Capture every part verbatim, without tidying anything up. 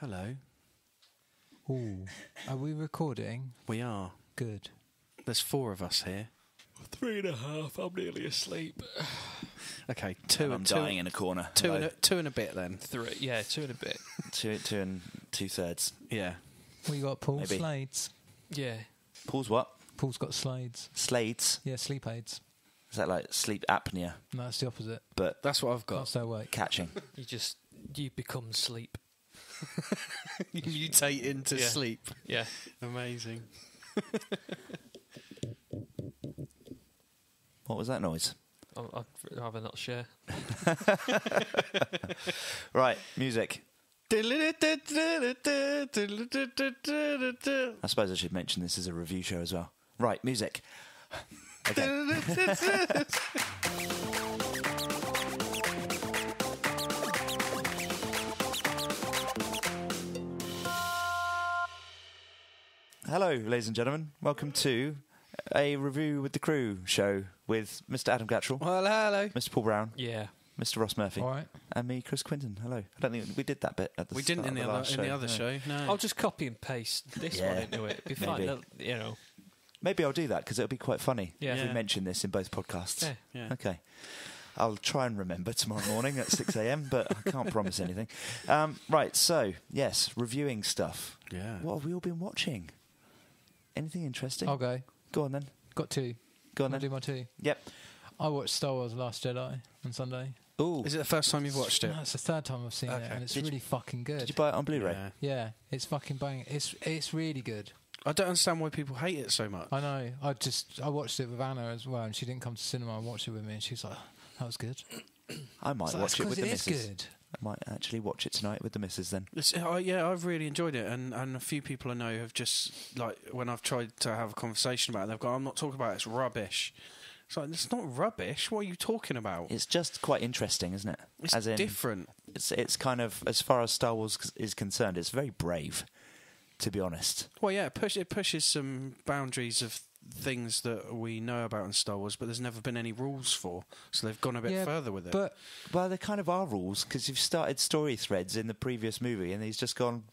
Hello. Ooh. Are we recording? We are. Good. There's four of us here. Three and a half. I'm nearly asleep. Okay, two. And I'm two, dying in a corner. Two, no. and a, two and a bit then. Three. Yeah, two and a bit. two, two and two thirds. Yeah. We got Paul Maybe. Slades. Yeah. Paul's what? Paul's got Slades. Slades. Yeah, sleep aids. Is that like sleep apnea? No, it's the opposite. But that's what I've got. That's no way. Catching. You just you become sleep. You mutate into yeah. sleep. Yeah. Amazing. What was that noise? I'd rather not share. Right, music. I suppose I should mention this is a review show as well. Right, music. Okay. Hello, ladies and gentlemen. Welcome to a Review with the Crew show with Mister Adam Gaterell. Well, hello. Mister Paul Brown. Yeah. Mister Ross Murphy. All right. And me, Chris Quinton. Hello. I don't think we did that bit at the we start. We didn't in the, the other, in the other show. show. No. I'll just copy and paste this yeah. one into it. It'd be fine. Maybe. You know. Maybe I'll do that because it'll be quite funny yeah. if yeah. we mention this in both podcasts. Yeah. yeah. Okay. I'll try and remember tomorrow morning at six a m, but I can't promise anything. Um, right. So, yes, reviewing stuff. Yeah. What have we all been watching? Anything interesting? I'll go. Go on then. Got two. Go on I'll then. Do my two. Yep. I watched Star Wars: Last Jedi on Sunday. Ooh. Is it the first time you've watched it? No, it's the third time I've seen okay. it, and it's did really you, fucking good. Did you buy it on Blu-ray? Yeah. yeah, it's fucking bang. It's it's really good. I don't understand why people hate it so much. I know. I just I watched it with Anna as well, and she didn't come to cinema and watch it with me, and she was like, "That was good." I might like, watch it with it the missus. It's good. I might actually watch it tonight with the missus then. Uh, yeah, I've really enjoyed it, and, and a few people I know have just, like, when I've tried to have a conversation about it, they've gone, I'm not talking about it, it's rubbish. It's like, it's not rubbish, what are you talking about? It's just quite interesting, isn't it? It's as in, different. It's, it's kind of, as far as Star Wars is concerned, it's very brave, to be honest. Well, yeah, it, push, it pushes some boundaries of things that we know about in Star Wars, but there's never been any rules for, so they've gone a bit yeah, further with it. But well, there kind of are rules because you've started story threads in the previous movie, and he's just gone.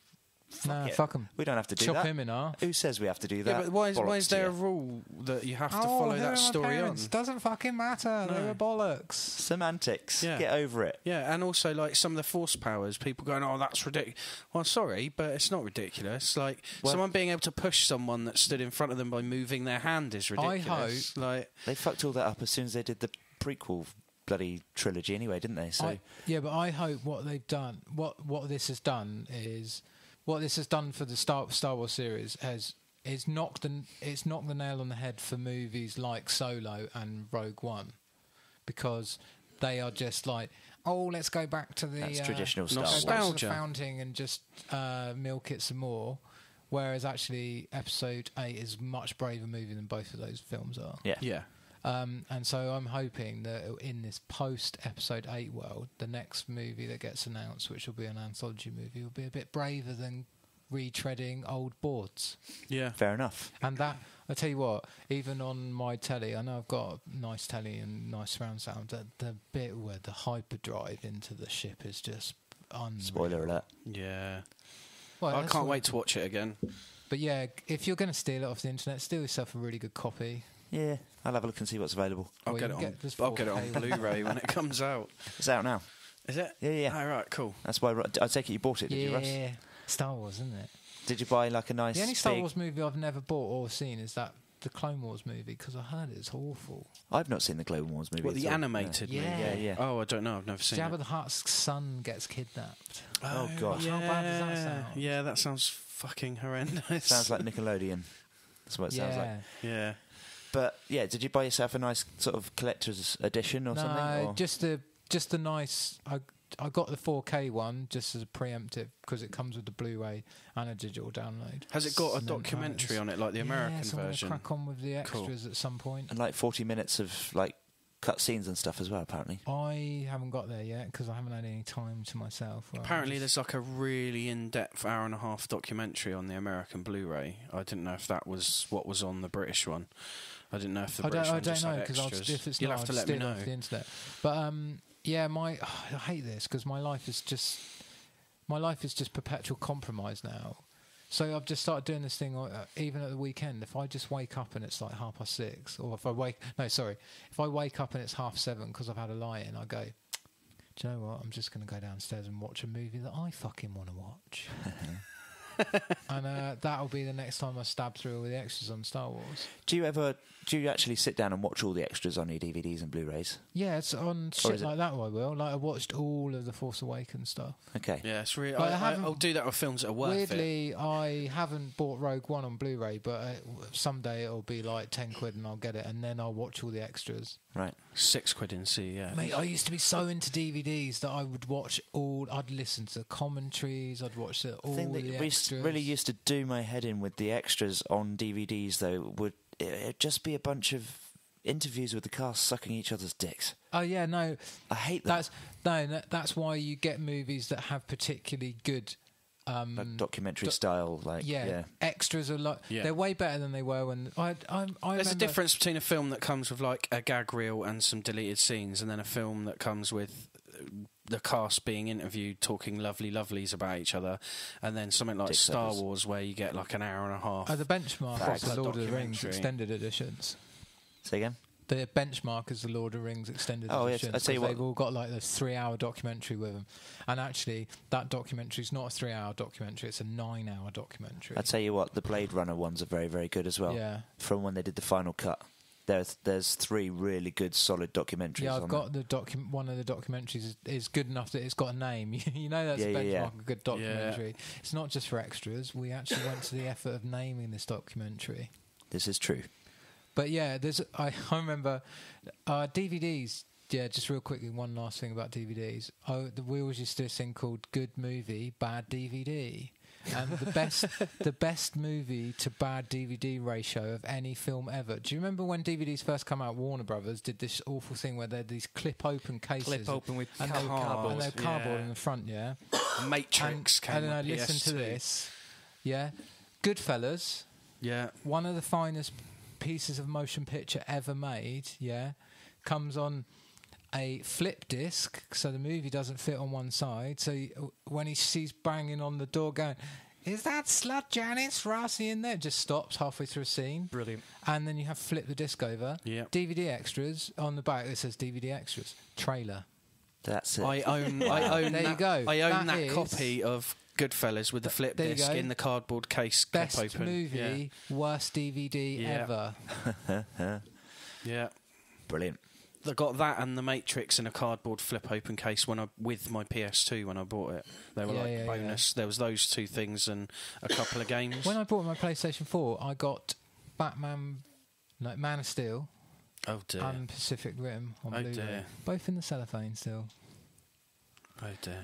Fuck nah, it. fuck him. We don't have to do Chop that. Chop him in half. Who says we have to do that? Yeah, but why is, why is there a rule that you have oh, to follow that story on? Doesn't fucking matter. No. They were bollocks. Semantics. Yeah. Get over it. Yeah, and also like some of the Force powers, people going, "Oh, that's ridiculous." Well, sorry, but it's not ridiculous. Like well, someone being able to push someone that stood in front of them by moving their hand is ridiculous. I hope like they fucked all that up as soon as they did the prequel bloody trilogy, anyway, didn't they? So I, yeah, but I hope what they've done, what what this has done is. What this has done for the Star Star Wars series has it's knocked the it's knocked the nail on the head for movies like Solo and Rogue One, because they are just like, oh, let's go back to the That's uh, traditional Star Wars nostalgia founding and just uh, milk it some more. Whereas actually, Episode Eight is a much braver movie than both of those films are. Yeah, yeah. Um, and so I'm hoping that in this post-Episode eight world, the next movie that gets announced, which will be an anthology movie, will be a bit braver than retreading old boards. Yeah. Fair enough. And that, I tell you what, even on my telly, I know I've got a nice telly and nice surround sound, that the bit where the hyperdrive into the ship is just unreal. Spoiler alert. Yeah. Well, I can't wait to watch it again. But yeah, if you're going to steal it off the internet, steal yourself a really good copy. Yeah, I'll have a look and see what's available. I'll well, get it on. Get I'll get it on Blu-ray when it comes out. It's out now. Is it? Yeah, yeah. All oh, right, cool. That's why I take it you bought it, did yeah. you, Russ? Yeah, Star Wars, isn't it? Did you buy like a nice? The only Star Wars movie I've never bought or seen is that the Clone Wars movie because I heard it's awful. I've not seen the Clone Wars movie. Well, the animated no. movie. Yeah. yeah, yeah. Oh, I don't know. I've never seen. Jabba it. the Hutt's son gets kidnapped. Oh, oh God! Yeah. How bad does that sound? Yeah, that sounds fucking horrendous. Sounds like Nickelodeon. That's what it yeah. sounds like. Yeah. But yeah, did you buy yourself a nice sort of collector's edition or no, something? No, just the just the nice. I I got the four K one just as a preemptive because it comes with the Blu-ray and a digital download. Has it got a and documentary on it, like the yeah, American so version? Yeah, crack on with the extras cool. at some point. And like forty minutes of like cut scenes and stuff as well. Apparently, I haven't got there yet because I haven't had any time to myself. Apparently, there's like a really in-depth hour and a half documentary on the American Blu-ray. I didn't know if that was what was on the British one. I didn't know if the I British don't, I don't know because if it's You'll not, have to I'll let me know. Off the internet. But um, yeah, my oh, I hate this because my life is just my life is just perpetual compromise now. So I've just started doing this thing, even at the weekend, if I just wake up and it's like half past six, or if I wake, no, sorry, if I wake up and it's half seven because I've had a lie-in, I go, do you know what, I'm just going to go downstairs and watch a movie that I fucking want to watch. And uh, that'll be the next time I stab through all the extras on Star Wars. Do you ever, do you actually sit down and watch all the extras on your D V Ds and Blu-rays? Yeah, it's on shit like that I will. Like, I watched all of the Force Awakens stuff. Okay. Yeah, it's really, like, I, I I'll do that with films that are worth weirdly, it. Weirdly, I haven't bought Rogue One on Blu-ray, but uh, someday it'll be like ten quid and I'll get it, and then I'll watch all the extras. Right. Six quid in C, yeah. Mate, I used to be so into D V Ds that I would watch all, I'd listen to the commentaries, I'd watch the, all the extras. Really used to do my head in with the extras on D V Ds, though. Would it just be a bunch of interviews with the cast sucking each other's dicks? Oh yeah, no, I hate that. That's, no, that's why you get movies that have particularly good um, like documentary do style, like yeah, yeah. extras are like yeah. they're way better than they were when I. I, I There's a difference between a film that comes with like a gag reel and some deleted scenes, and then a film that comes with the cast being interviewed talking lovely lovelies about each other, and then something like Dick Star Wars. Wars where you get like an hour and a half. Oh, the benchmark is the Lord of the Rings extended editions. Say again? The benchmark is the Lord of the Rings extended oh, editions. Yes, I tell you what. They've all got like the three hour documentary with them, and actually that documentary is not a three hour documentary, it's a nine hour documentary. I tell you what, the Blade Runner ones are very very good as well. Yeah. From when they did the Final Cut. There's there's three really good solid documentaries. Yeah, I've on got it. the docu one of the documentaries is, is good enough that it's got a name. You know, that's yeah, a benchmark yeah, yeah. a good documentary. Yeah. It's not just for extras. We actually went to the effort of naming this documentary. This is true. But yeah, there's I, I remember uh, D V Ds. Yeah, just real quickly, one last thing about D V Ds. Oh, the, we always used to do this thing called Good Movie, Bad D V D. And the best, the best movie to bad D V D ratio of any film ever. Do you remember when D V Ds first come out? Warner Brothers did this awful thing where they had these clip-open cases, clip open with and cardboard, they were cardboard, and they were cardboard yeah. in the front. Yeah, Matrix. And, came and then I listened to this. Yeah, Goodfellas. Yeah, one of the finest pieces of motion picture ever made. Yeah, comes on a flip disc, so the movie doesn't fit on one side. So you, when he sees banging on the door going, is that slut Janice Rossi in there? Just stops halfway through a scene. Brilliant. And then you have flip the disc over. Yeah. D V D extras on the back. It says D V D extras. Trailer. That's it. I own. I own. There that, you go. I own that, that copy of Goodfellas with the flip there disc in the cardboard case. Best clip open. movie, yeah. worst D V D yeah. ever. Yeah. Brilliant. I got that and The Matrix in a cardboard flip open case when I with my P S two when I bought it. They were yeah, like yeah, bonus. Yeah. There was those two things and a couple of games. When I bought my PlayStation four, I got Batman, no, Man of Steel, oh dear, and Pacific Rim on oh Blu-ray, dear. both in the cellophane still. Oh dear,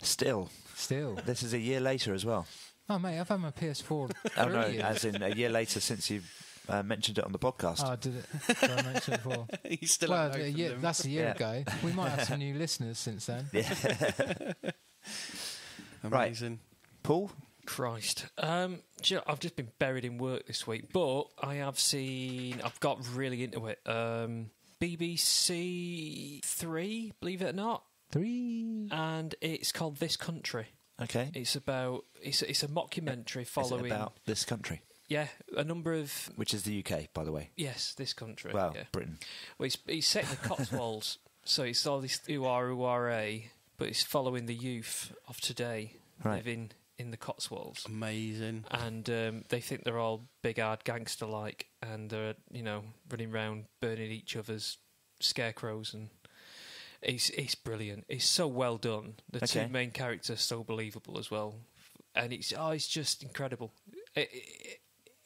still, still. This is a year later as well. Oh mate, I've had my P S four. Oh no, years. as in a year later since you've. Uh, mentioned it on the podcast. Oh, did it? Did I mention it before? You still well, a year, that's a year yeah. ago. We might have some new listeners since then. Yeah. Amazing. Right. Paul? Christ. Um, do you know, I've just been buried in work this week, but I have seen... I've got really into it. Um, B B C Three, believe it or not. Three. And it's called This Country. Okay. It's about... It's, it's a mockumentary following... Is it about this country? Yeah, a number of... Which is the U K, by the way. Yes, this country. Well, yeah. Britain. Well, he's, he's set in the Cotswolds, so it's all this U R U R A, but it's following the youth of today right. living in the Cotswolds. Amazing. And um, they think they're all big-hard gangster-like, and they're, you know, running around burning each other's scarecrows. And it's, it's brilliant. It's so well done. The okay. two main characters are so believable as well. And it's, oh, it's just incredible. It, it,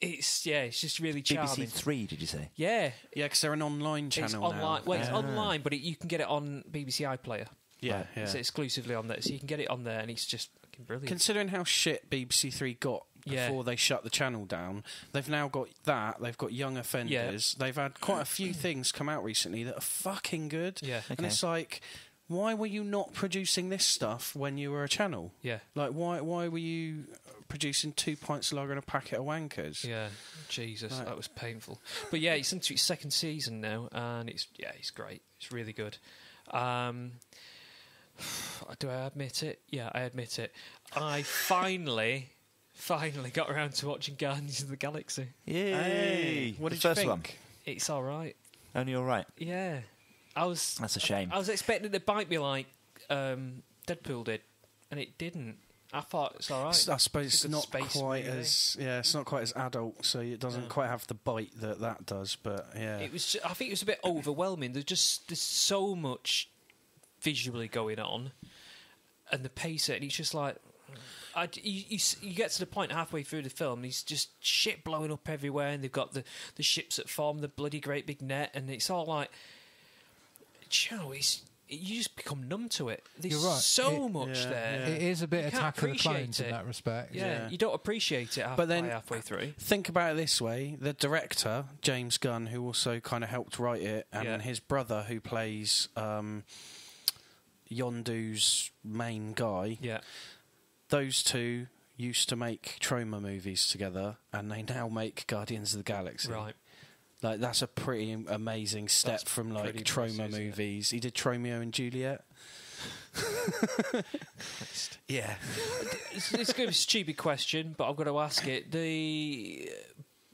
It's yeah, it's just really charming. B B C Three, did you say? Yeah, yeah, because they're an online channel it's online, now. Well, it's yeah. online, but it, you can get it on B B C iPlayer. Yeah, right. yeah, it's exclusively on there, so you can get it on there, and it's just fucking brilliant. Considering how shit B B C Three got yeah. before they shut the channel down, they've now got that. They've got Young Offenders. Yeah. They've had quite a few things come out recently that are fucking good. Yeah, okay. And it's like, why were you not producing this stuff when you were a channel? Yeah, like why? Why were you? Producing two pints of lager and a packet of wankers. Yeah, Jesus, right. that was painful. But yeah, it's into its second season now, and it's yeah, it's great. It's really good. Um, Do I admit it? Yeah, I admit it. I finally, finally got around to watching Guardians of the Galaxy. Yay! Hey, what the did you think? One? It's all right. Only all right? Yeah. I was. That's a shame. I, I was expecting it to bite me like um, Deadpool did, and it didn't. I thought it's all right. I suppose it's, it's not quite movie. as yeah, it's not quite as adult, so it doesn't no. quite have the bite that that does. But yeah, it was. Just, I think it was a bit overwhelming. There's just there's so much visually going on, and the pace, and it's just like, I, you, you you get to the point halfway through the film, there's just shit blowing up everywhere, and they've got the the ships that form the bloody great big net, and it's all like, you know, it's. You just become numb to it. There's You're right. so it, much yeah, there. Yeah. It is a bit Attack of the Clones it. in that respect. Yeah, yeah, you don't appreciate it half, but then, halfway through. Think about it this way. The director, James Gunn, who also kind of helped write it, and yeah. his brother, who plays um, Yondu's main guy, yeah. those two used to make Troma movies together, and they now make Guardians of the Galaxy. Right. Like, that's a pretty amazing step that's from, like, Troma process, movies. Yeah. He did Tromeo and Juliet. yeah. It's, it's going to be a stupid question, but I've got to ask it. The...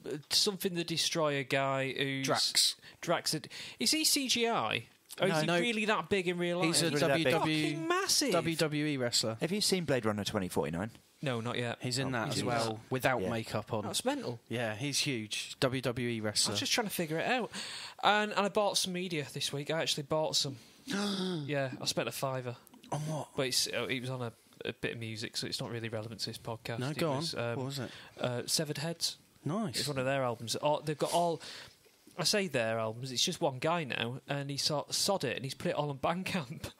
Uh, something the Destroyer guy who's... Drax. Drax. Is he C G I? Or no, is he no, really that big in real life? He's a he's really W W E, massive. W W E wrestler. Have you seen Blade Runner twenty forty-nine? No, not yet. He's in oh, that he's as well, that. without yeah. makeup on. That's mental. Yeah, he's huge. W W E wrestler. I was just trying to figure it out. And, and I bought some media this week. I actually bought some. yeah, I spent a fiver. On what? But it's, uh, it was on a, a bit of music, so it's not really relevant to this podcast. No, it go was, on. Um, what was it? Uh, Severed Heads. Nice. It's one of their albums. All, they've got all... I say their albums. It's just one guy now, and he sod, sod it, and he's put it all on Bandcamp.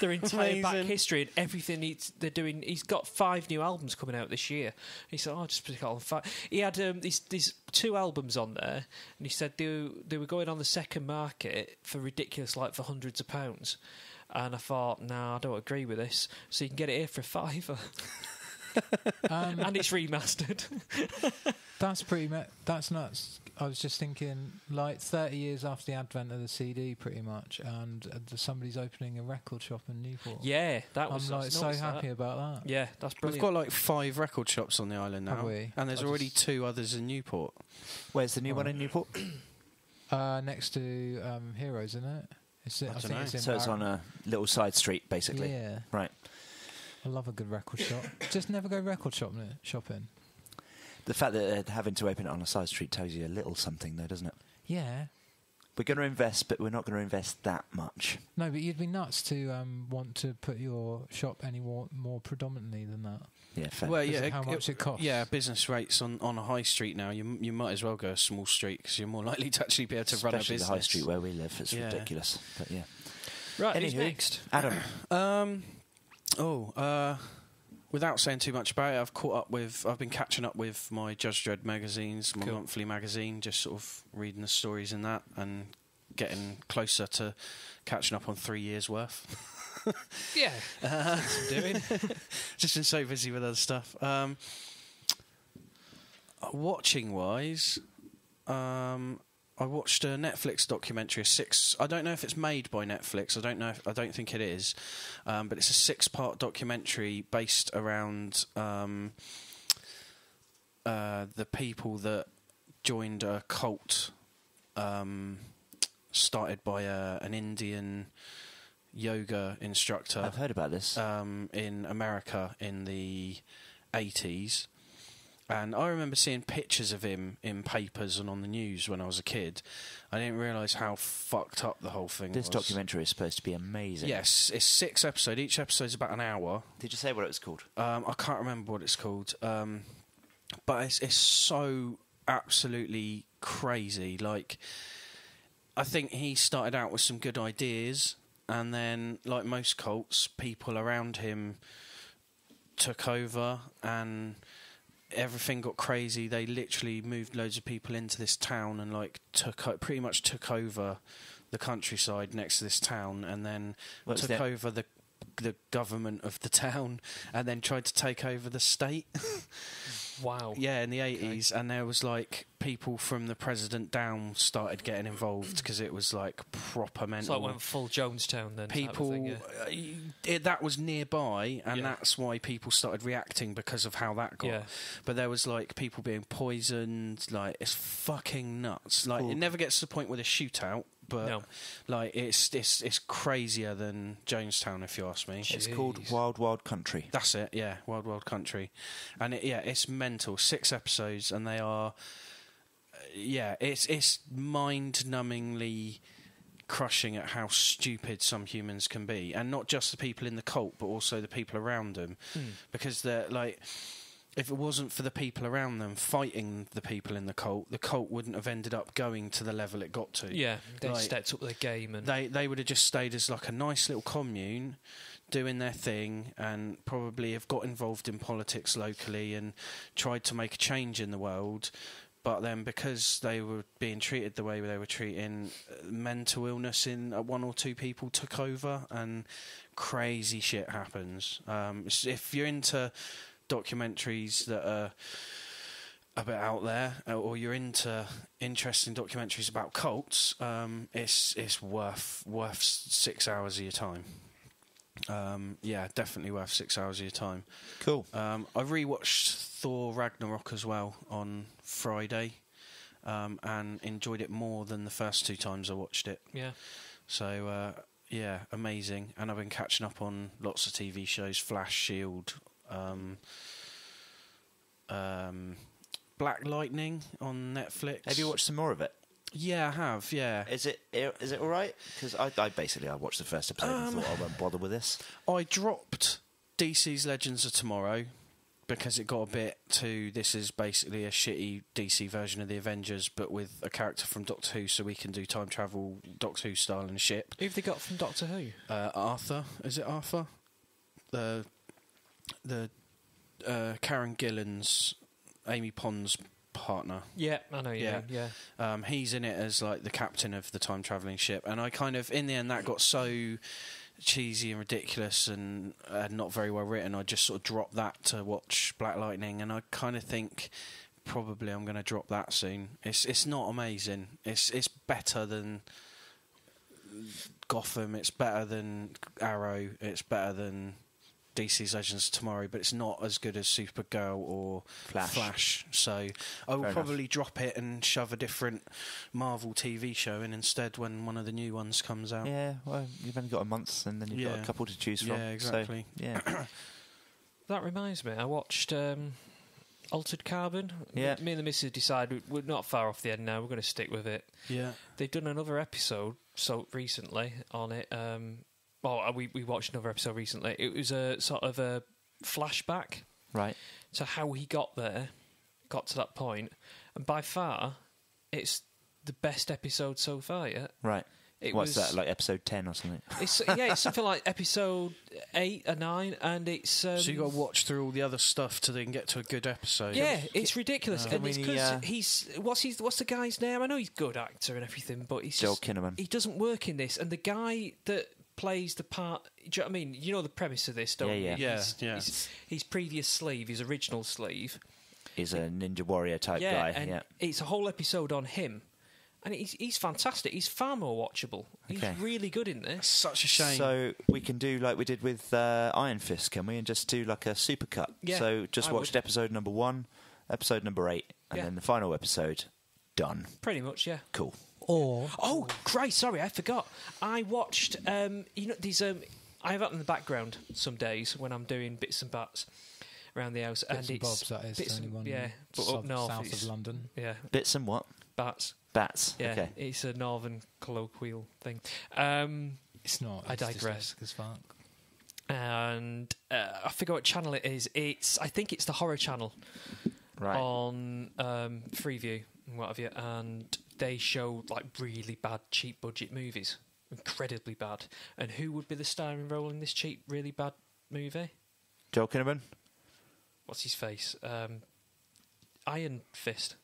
Their entire Amazing. back history and everything he's, they're doing. He's got five new albums coming out this year. He said, "Oh, I'll just put it all on five." He had um, these these two albums on there, and he said they they were going on the second market for ridiculous, like for hundreds of pounds. And I thought, nah, I don't agree with this. So you can get it here for a fiver. um, and it's remastered. that's pretty. Me- that's nuts. I was just thinking, like, thirty years after the advent of the C D, pretty much, and uh, somebody's opening a record shop in Newport. Yeah, that was... I'm, like, so happy that. about that. Yeah, that's brilliant. We've got, like, five record shops on the island now. Have we? And there's I already two others in Newport. Where's the new oh. one in Newport? uh, next to um, Heroes, isn't it? It's, I, I think it's in So Bar- it's on a little side street, basically. Yeah. Right. I love a good record shop. Just never go record shop shopping. The fact that uh, having to open it on a side street tells you a little something, though, doesn't it? Yeah. We're going to invest, but we're not going to invest that much. No, but you'd be nuts to um, want to put your shop any more, more predominantly than that. Yeah, fair. Well, yeah, how it, much it costs. Yeah, business rates on, on a high street now, you you might as well go a small street because you're more likely to actually be able to Especially run a business. Especially the high street where we live. It's yeah. ridiculous. But, yeah. Right, who's next? Adam. um, oh, uh... Without saying too much about it, I've caught up with. I've been catching up with my Judge Dredd magazines, my cool. monthly magazine, just sort of reading the stories in that, and getting closer to catching up on three years worth. yeah, uh, that's what I'm doing. Just been so busy with other stuff. Um, watching wise, um, I watched a Netflix documentary. A six. I don't know if it's made by Netflix. I don't know. If, I don't think it is. Um, but it's a six-part documentary based around um, uh, the people that joined a cult um, started by a, an Indian yoga instructor. I've heard about this um, in America in the eighties. And I remember seeing pictures of him in papers and on the news when I was a kid. I didn't realise how fucked up the whole thing this was. This documentary is supposed to be amazing. Yes, it's six episodes. Each episode's about an hour. Did you say what it was called? Um, I can't remember what it's called. Um, but it's, it's so absolutely crazy. Like, I think he started out with some good ideas, and then, like most cults, people around him took over and... everything got crazy. They literally moved loads of people into this town and like took o- pretty much took over the countryside next to this town, and then What's took that? over the the government of the town, and then tried to take over the state. Wow. Yeah, in the eighties, okay. And there was like people from the president down started getting involved because it was like proper mental. So it went full Jonestown then. People thing, yeah. it, that was nearby, and yeah. that's why people started reacting because of how that got. Yeah. But there was like people being poisoned. Like it's fucking nuts. Like cool. It never gets to the point where a shootout. But no. like it's it's it's crazier than Jonestown, if you ask me. Jeez. It's called Wild Wild Country. That's it, yeah, Wild Wild Country, and it, yeah, it's mental. Six episodes, and they are, yeah, it's it's mind-numbingly crushing at how stupid some humans can be, and not just the people in the cult, but also the people around them, mm. because they're like. If it wasn't for the people around them fighting the people in the cult, the cult wouldn't have ended up going to the level it got to. Yeah, they like, stepped up their game. And they they would have just stayed as like a nice little commune, doing their thing, and probably have got involved in politics locally and tried to make a change in the world. But then because they were being treated the way they were treating, mental illness in one or two people took over, and crazy shit happens. Um, if you're into... documentaries that are a bit out there, or you're into interesting documentaries about cults, um, it's it's worth worth six hours of your time. Um, yeah, definitely worth six hours of your time. Cool. Um, I rewatched Thor Ragnarok as well on Friday, um, and enjoyed it more than the first two times I watched it. Yeah. So uh, yeah, amazing. And I've been catching up on lots of T V shows: Flash, Shield. Um, um, Black Lightning on Netflix. Have you watched some more of it? Yeah, I have. Yeah. Is it is it all right? Because I, I basically I watched the first episode um, and thought I won't bother with this. I dropped D C's Legends of Tomorrow because it got a bit too. This is basically a shitty D C version of the Avengers, but with a character from Doctor Who, so we can do time travel Doctor Who style and shit. Who've they got from Doctor Who? Uh, Arthur. Is it Arthur? The The uh, Karen Gillan's, Amy Pond's partner. Yeah, I know. Yeah, yeah. yeah. Um, he's in it as like the captain of the time traveling ship, and I kind of in the end that got so cheesy and ridiculous and uh, not very well written. I just sort of dropped that to watch Black Lightning, and I kind of think probably I'm going to drop that soon. It's it's not amazing. It's it's better than Gotham. It's better than Arrow. It's better than D C's Legends Tomorrow, but it's not as good as Supergirl or Flash. Flash. So I will Fair probably enough. drop it and shove a different Marvel T V show in instead when one of the new ones comes out. Yeah, well, you've only got a month, and then you've yeah. got a couple to choose from. Yeah, exactly. So, yeah. That reminds me, I watched um, Altered Carbon. Yeah. Me and the missus decided we're not far off the end now. We're going to stick with it. Yeah. They've done another episode so recently on it. Um, Well, we we watched another episode recently. It was a sort of a flashback, right? So how he got there, got to that point, and by far, it's the best episode so far. Yeah, right. It What's was, that like? Episode ten or something? It's, yeah, it's something like episode eight or nine, and it's um, so you got to watch through all the other stuff to then get to a good episode. Yeah, it's ridiculous, uh, and I mean, it's because uh, he's what's his what's the guy's name? I know he's a good actor and everything, but he's Joel Kinnaman. He doesn't work in this, and the guy that plays the part, do you know what I mean? You know the premise of this, don't you? Yeah, yeah. yeah, his, yeah. His, his previous sleeve, his original sleeve. He's a ninja warrior type yeah, guy. And yeah, it's a whole episode on him. And he's, he's fantastic. He's far more watchable. He's okay. really good in this. That's such a shame. So we can do like we did with uh, Iron Fist, can we? And just do like a supercut. Yeah, so just I watched would. episode number one, episode number eight, and yeah. then the final episode, done. Pretty much, yeah. Cool. Or oh, Christ, sorry, I forgot. I watched, um, you know, these. Um, I have up in the background some days when I'm doing bits and bats around the house. Bits and, and bobs, that is. Bits and, one yeah, but sub, up north. South of London. Yeah. Bits and what? Bats. Bats, yeah, okay. It's a northern colloquial thing. Um, it's not. It's I digress. As fuck. And uh, I forgot what channel it is. It's, I think it's the Horror Channel. Right. On um, Freeview and what have you. And they show like really bad cheap budget movies, incredibly bad. And who would be the starring role in this cheap, really bad movie? Joel Kinnaman. What's his face? Um, Iron Fist.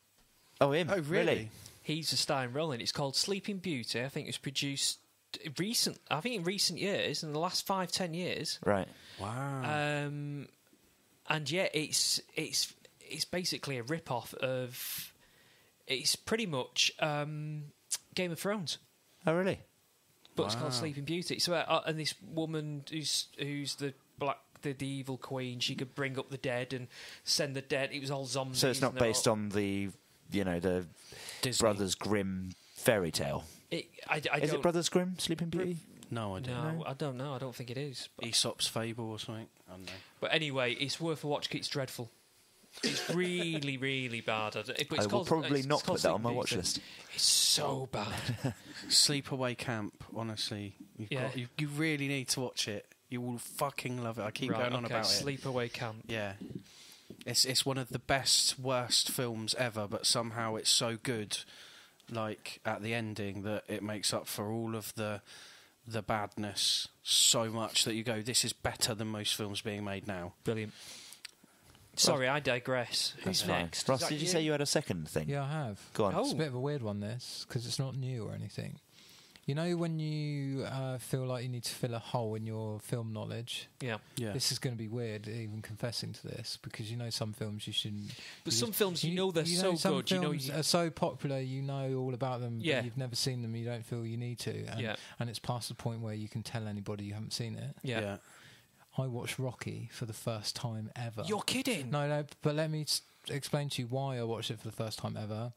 Oh, him! Oh, really? really? He's the starring role in it. It's called Sleeping Beauty. I think it was produced recent. I think in recent years, in the last five, ten years. Right. Wow. Um, and yeah, it's it's. it's basically a rip-off of... It's pretty much um, Game of Thrones. Oh, really? But wow. It's called Sleeping Beauty. So, uh, and this woman who's who's the black, the, the evil queen, she could bring up the dead and send the dead. It was all zombies. So it's not based all... on the, you know, the Disney. Brothers Grimm fairy tale. It, I, I is don't... it Brothers Grimm, Sleeping Beauty? No, I don't no, know. I don't know. I don't think it is. But... Aesop's Fable or something. I don't know. But anyway, it's worth a watch. It's dreadful. It's really, really bad. But it's I will called, probably it's, not it's put that on my watch list. It's so bad. Sleepaway Camp, honestly. You've yeah. got, you, you really need to watch it. You will fucking love it. I keep right, going okay. on about Sleepaway it. Sleepaway Camp. Yeah. It's it's one of the best, worst films ever, but somehow it's so good, like, at the ending, that it makes up for all of the the badness so much that you go, this is better than most films being made now. Brilliant. Sorry, I digress. That's Who's fine. next? Ross, did you, you say you had a second thing? Yeah, I have. Go on. Oh. It's a bit of a weird one, this, because it's not new or anything. You know when you uh, feel like you need to fill a hole in your film knowledge? Yeah. yeah. This is going to be weird, even confessing to this, because you know some films you shouldn't... But some films, you, you know they're you know so good. You know some films are so popular, you know all about them, yeah. but you've never seen them, you don't feel you need to. And, yeah. and it's past the point where you can tell anybody you haven't seen it. Yeah. yeah. I watched Rocky for the first time ever. You're kidding! No, no, but let me explain to you why I watched it for the first time ever.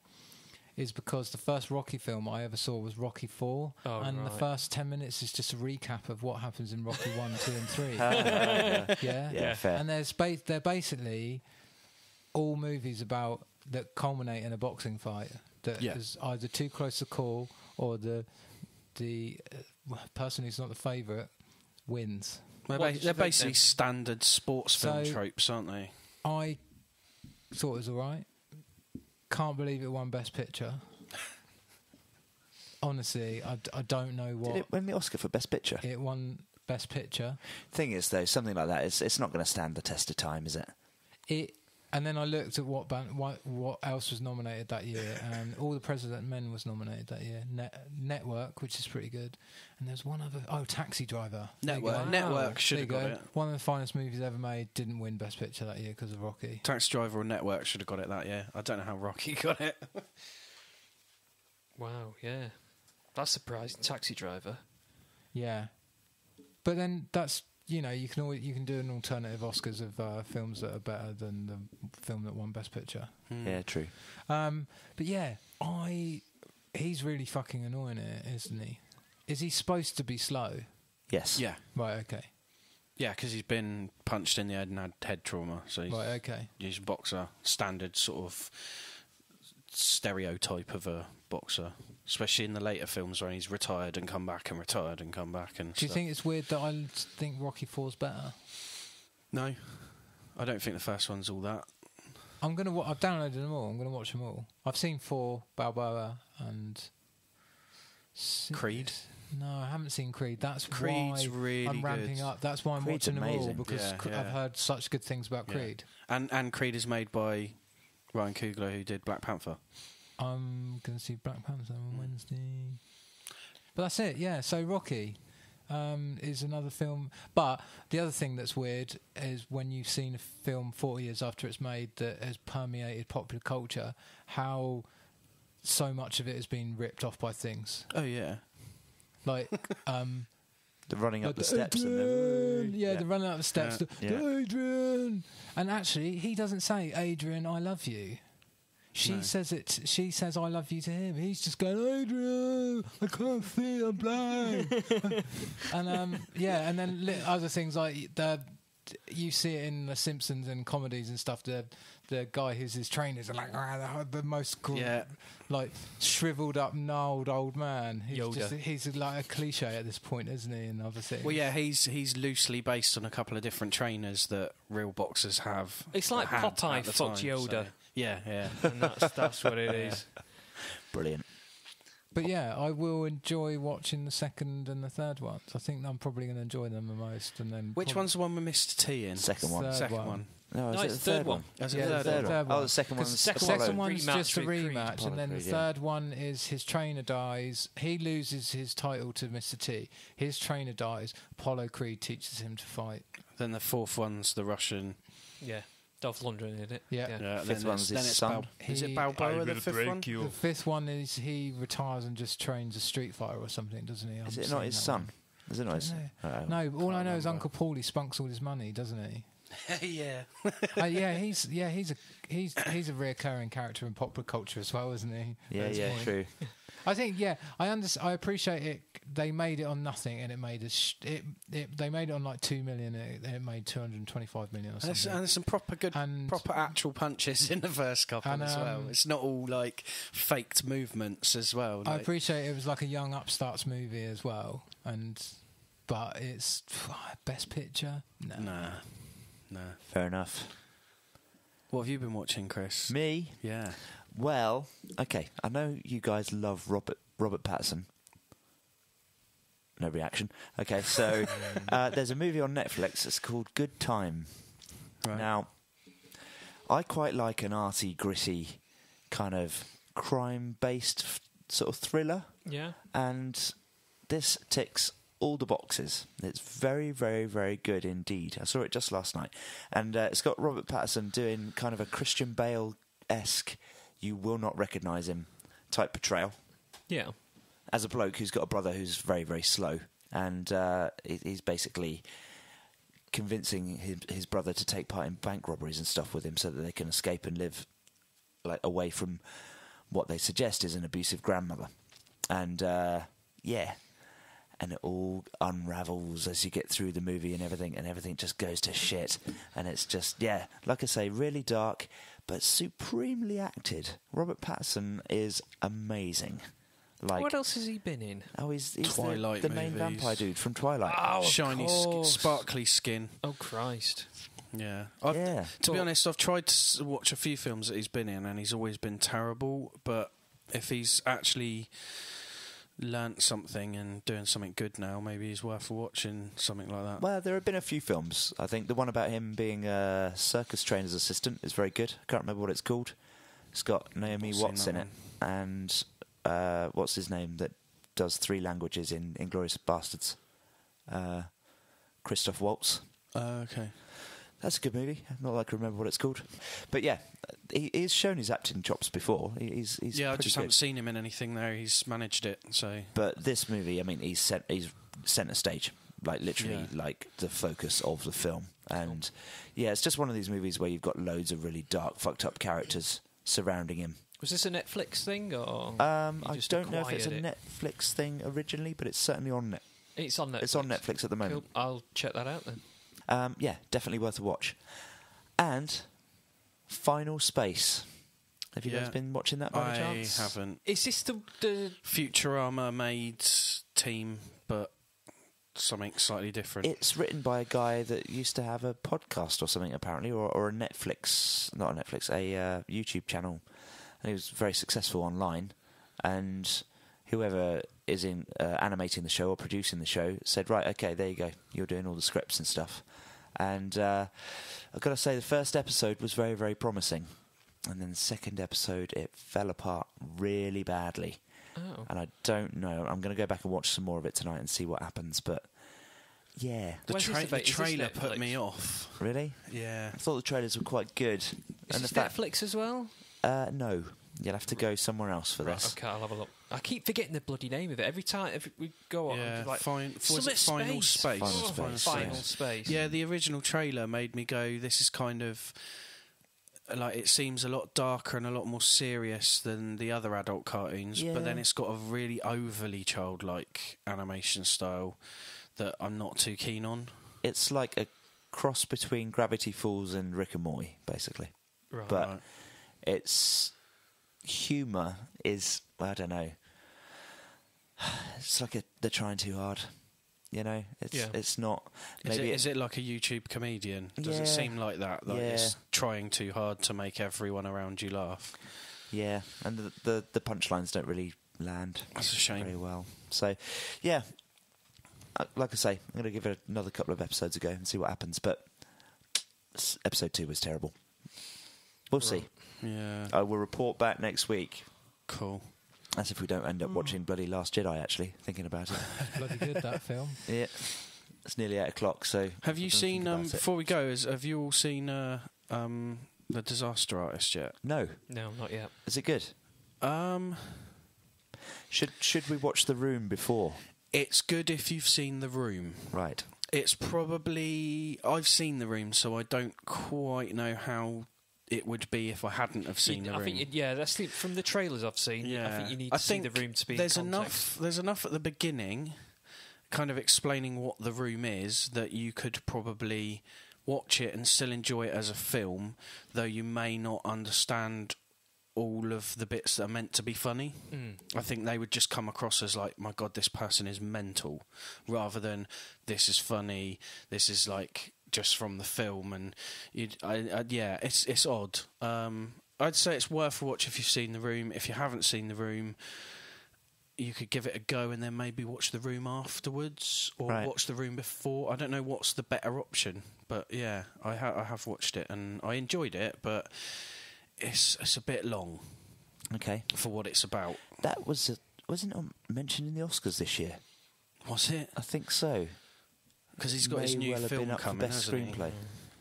Is because the first Rocky film I ever saw was Rocky Four, oh, and right. the first ten minutes is just a recap of what happens in Rocky One, Two, and Three. Oh, yeah, yeah. yeah, yeah, fair. And there's ba they're basically all movies about that culminate in a boxing fight that yeah. is either too close to call or the the uh, person who's not the favourite wins. They're, ba they're basically standard sports film so tropes, aren't they? I thought it was all right. Can't believe it won Best Picture. Honestly, I, d I don't know what... Did it win the Oscar for Best Picture? It won Best Picture. Thing is, though, something like that, it's, it's not going to stand the test of time, is it? It... And then I looked at what, band, what what else was nominated that year, and All the President Men was nominated that year. Net, Network, which is pretty good, and there's one other. Oh, Taxi Driver. Network, wow. Network should have got it. One of the finest movies ever made. Didn't win Best Picture that year because of Rocky. Taxi Driver or Network should have got it that year. I don't know how Rocky got it. Wow, yeah, that's surprising. Taxi Driver. Yeah, but then that's. You know, you can always, you can do an alternative Oscars of uh, films that are better than the film that won Best Picture. Mm. Yeah, true. Um, but yeah, I he's really fucking annoying here, isn't he? Is he supposed to be slow? Yes. Yeah. Right. Okay. Yeah, because he's been punched in the head and had head trauma. So he's, right. Okay. He's a boxer, standard sort of stereotype of a boxer, especially in the later films where he's retired and come back and retired and come back and. Do stuff. you think it's weird that I think Rocky Four's better? No, I don't think the first one's all that. I'm gonna. W I've downloaded them all. I'm gonna watch them all. I've seen four, Balboa and Creed. No, I haven't seen Creed. That's Creed's why really I'm ramping good. up. That's why I'm Creed's watching amazing. them all because yeah, yeah. I've heard such good things about yeah. Creed. And and Creed is made by Ryan Coogler, who did Black Panther. I'm going to see Black Panther on Wednesday. But that's it, yeah. So Rocky um, is another film. But the other thing that's weird is when you've seen a film forty years after it's made that has permeated popular culture, how so much of it has been ripped off by things. Oh, yeah. Like... um, the running up like the, the steps. And then, yeah, yeah, the running up the steps. Yeah. The, yeah. The Adrian! And actually, he doesn't say, Adrian, I love you. She no. says it. She says, "I love you" to him. He's just going, "Adrian, I can't see. I'm blind." and um, yeah, and then li other things like the you see it in The Simpsons and comedies and stuff. The the guy who's his trainers are like ah, the, the most cool, yeah. like shriveled up, gnarled old man. He's Yoda. Just, he's like a cliche at this point, isn't he? And obviously, well, yeah, he's he's loosely based on a couple of different trainers that real boxers have. It's like Popeye fucked Yoda. So. Yeah, yeah. And that's, that's what it is. Brilliant. But yeah, I will enjoy watching the second and the third ones. I think I'm probably going to enjoy them the most. And then Which one's the one with Mister T in? Second one. Third second one. one. No, no, it's the third, third one. one. Yeah, the third one. Oh, the second one's the second one's just a rematch. And then the third one is his trainer dies. He loses his title to Mister T. His trainer dies. Apollo Creed teaches him to fight. Then the fourth one's the Russian... Yeah. Dolph Lundgren in it. Yeah. yeah. yeah fifth then one's then his it's son. Bal- is it Balboa, the fifth one? You. The fifth one is he retires and just trains a street fighter or something, doesn't he? I'm is it not his son? One. Is it not his son? No, all I know remember. Is Uncle Paul, he spunks all his money, doesn't he? yeah. uh, yeah, he's yeah he's a he's he's a recurring character in popular culture as well, isn't he? Yeah, yeah, point. True. I think yeah, I under I appreciate it. They made it on nothing, and it made a sh- it, it. They made it on like two million, and it, it made two hundred twenty-five million or something. And there's, and there's some proper good, and, proper actual punches in the first couple and, um, as well. It's not all like faked movements as well. Like. I appreciate it was like a young upstarts movie as well, and but it's best picture. No. Nah. No. Fair enough. What have you been watching, Chris? Me? Yeah. Well, okay. I know you guys love Robert Robert Pattinson. No reaction. Okay, so uh, there's a movie on Netflix that's called Good Time. Right. Now, I quite like an arty, gritty, kind of crime-based f- sort of thriller. Yeah. And this ticks all the boxes. It's very, very, very good indeed. I saw it just last night. And uh, it's got Robert Pattinson doing kind of a Christian Bale-esque, you will not recognise him type portrayal. Yeah. As a bloke who's got a brother who's very, very slow. And uh, he's basically convincing his, his brother to take part in bank robberies and stuff with him so that they can escape and live like away from what they suggest is an abusive grandmother. And, uh, yeah... And it all unravels as you get through the movie and everything, and everything just goes to shit. And it's just, yeah, like I say, really dark, but supremely acted. Robert Pattinson is amazing. Like, what else has he been in? Oh, he's, he's Twilight the, the main vampire dude from Twilight. Oh, shiny, sk- sparkly skin. Oh, Christ. Yeah. I've, yeah. To be honest, I've tried to watch a few films that he's been in, and he's always been terrible. But if he's actually... learnt something and doing something good now, maybe he's worth watching, something like that. Well, there have been a few films. I think the one about him being a circus trainer's assistant is very good. I can't remember what it's called. It's got Naomi Watts in it. And uh, what's his name that does three languages in Inglourious Bastards? Uh, Christoph Waltz. Uh, okay. That's a good movie. Not that I can remember what it's called. But yeah, he, he's shown his acting chops before. He, he's, he's Yeah, I just good. haven't seen him in anything there. He's managed it, so... But this movie, I mean, he's set, he's centre stage. Like, literally, yeah. like, the focus of the film. And, yeah, it's just one of these movies where you've got loads of really dark, fucked-up characters surrounding him. Was this a Netflix thing, or...? Um, I don't know if it's a Netflix it? thing originally, but it's certainly on Netflix. It's on Netflix. It's on Netflix at the moment. Cool. I'll check that out, then. Um, yeah, definitely worth a watch. And Final Space. Have you yeah. guys been watching that by I any chance? I haven't. Is this the, the... Futurama made team, but something slightly different? It's written by a guy that used to have a podcast or something, apparently, or, or a Netflix... Not a Netflix, a uh, YouTube channel. And he was very successful online. And whoever... is in uh, animating the show or producing the show, said, right, okay, there you go. You're doing all the scripts and stuff. And uh, I've got to say, the first episode was very, very promising. And then the second episode, it fell apart really badly. Oh. And I don't know. I'm going to go back and watch some more of it tonight and see what happens, but... Yeah. The, tra- the trailer put Netflix? me off. Really? Yeah. I thought the trailers were quite good. Is and this fact- Netflix as well? Uh, no. You'll have to go somewhere else for right, this. Okay, I'll have a look. I keep forgetting the bloody name of it. Every time every, we go on, yeah, like... Fin- was it Final Space? Space? Final, oh, Space. Final Space. Final Space. Yeah, the original trailer made me go, this is kind of... Like, it seems a lot darker and a lot more serious than the other adult cartoons, yeah. but then it's got a really overly childlike animation style that I'm not too keen on. It's like a cross between Gravity Falls and Rick and Morty, basically. Right. But right. it's... Humour is, well, I don't know. It's like a, they're trying too hard, you know. It's yeah. it's not. Maybe is it, it, is it like a YouTube comedian? Does yeah, it seem like that? Like yeah. it's trying too hard to make everyone around you laugh. Yeah, and the the, the punchlines don't really land. That's a shame. Very well. So, yeah, like I say, I'm going to give it another couple of episodes a go and see what happens. But episode two was terrible. We'll right. see. Yeah, I will report back next week. Cool. That's if we don't end up watching bloody Last Jedi. Actually, thinking about it, bloody good that film. Yeah, it's nearly eight o'clock. So have you seen? Um, before we go, is, have you all seen uh, um, The Disaster Artist yet? No. No, not yet. Is it good? Um, should should we watch The Room before? It's good if you've seen The Room. Right. It's probably... I've seen The Room, so I don't quite know how it would be if I hadn't have seen you, The I Room. Think, yeah, that's the, from the trailers I've seen, yeah. I think you need to I see The Room to be there's in enough. There's enough at the beginning, kind of explaining what The Room is, that you could probably watch it and still enjoy it as a film, though you may not understand all of the bits that are meant to be funny. Mm. I think they would just come across as like, my God, this person is mental, rather than this is funny, this is like just from the film. And you'd, I, I, yeah, it's it's odd. Um, I'd say it's worth a watch if you've seen The Room. If you haven't seen The Room, you could give it a go and then maybe watch The Room afterwards, or right. watch The Room before. I don't know what's the better option, but yeah, I, ha I have watched it and I enjoyed it, but... It's it's a bit long, okay, for what it's about. That was a, wasn't it mentioned in the Oscars this year? Was it? I think so. Because he's got May his new well film up coming, best hasn't screenplay.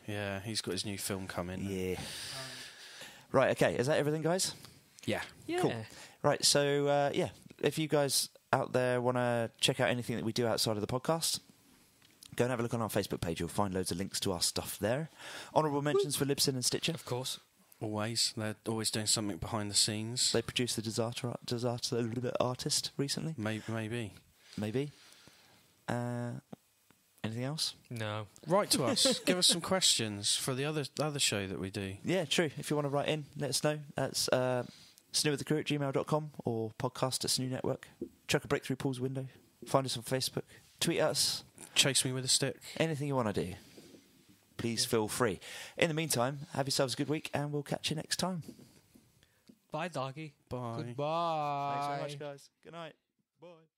He? Yeah, he's got his new film coming. Yeah. Right. Okay. Is that everything, guys? Yeah. Yeah. Cool. Right. So uh, yeah, if you guys out there want to check out anything that we do outside of the podcast, go and have a look on our Facebook page. You'll find loads of links to our stuff there. Honourable mentions Woo. for Libsyn and Stitcher, of course. Always. They're always doing something behind the scenes. They produced The Disaster Disaster Artist recently. Maybe. Maybe. Maybe. Uh, anything else? No. Write to us. Give us some questions for the other other show that we do. Yeah, true. If you want to write in, let us know. That's uh, snoo with the crew at gmail dot com or podcast at Snoo Network. Chuck a brick through Paul's window. Find us on Facebook. Tweet us. Chase me with a stick. Anything you want to do. Please feel free. In the meantime, have yourselves a good week, and we'll catch you next time. Bye, doggy. Bye. Goodbye. Thanks very much, guys. Good night. Bye.